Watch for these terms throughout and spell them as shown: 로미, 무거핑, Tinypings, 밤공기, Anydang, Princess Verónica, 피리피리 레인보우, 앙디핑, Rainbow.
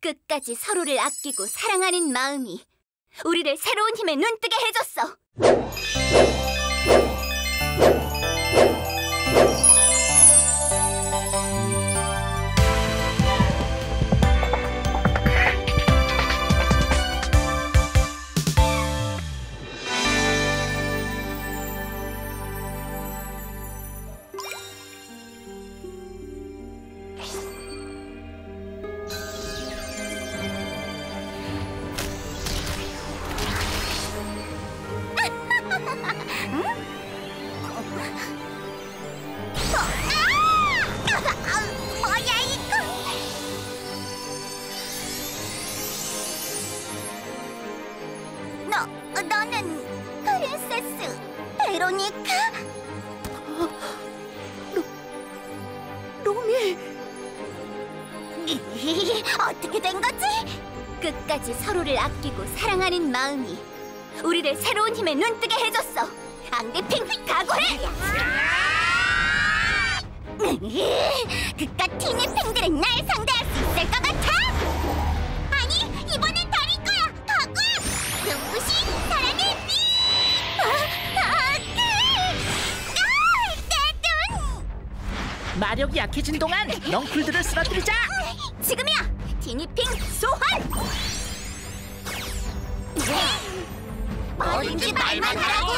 끝까지 서로를 아끼고 사랑하는 마음이 우리를 새로운 힘에 눈뜨게 해줬어. 너는 프린세스 베로니카? 로미! 어떻게 된 거지? 끝까지 서로를 아끼고 사랑하는 마음이 우리를 새로운 힘에 눈뜨게 해줬어. 앙디핑 각오해! 그깟 티니핑들은 날 상대할 수 있을 것 같아? 아니, 이번엔 다를 거야! 각오! 눈부신 사랑의 빛! 마력이 약해진 동안 넝쿨들을 쓰러뜨리자! 지금이야! 티니핑 소환! 뭐든지 말만 하라고!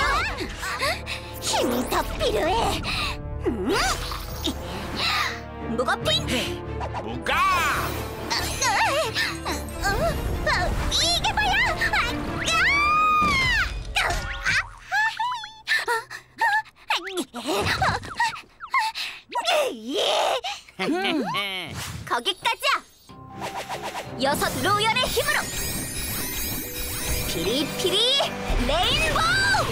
힘이 더 필요해! 응? 무거핑! 무가! 이게 뭐야! 거기까지야! 여섯 로열의 힘으로! 피리피리 레인보우!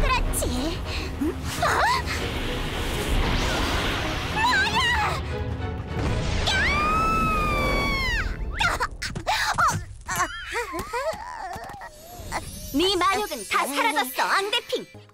그렇지. 어? 뭐야? 네 마력은 다 사라졌어, 앙대핑.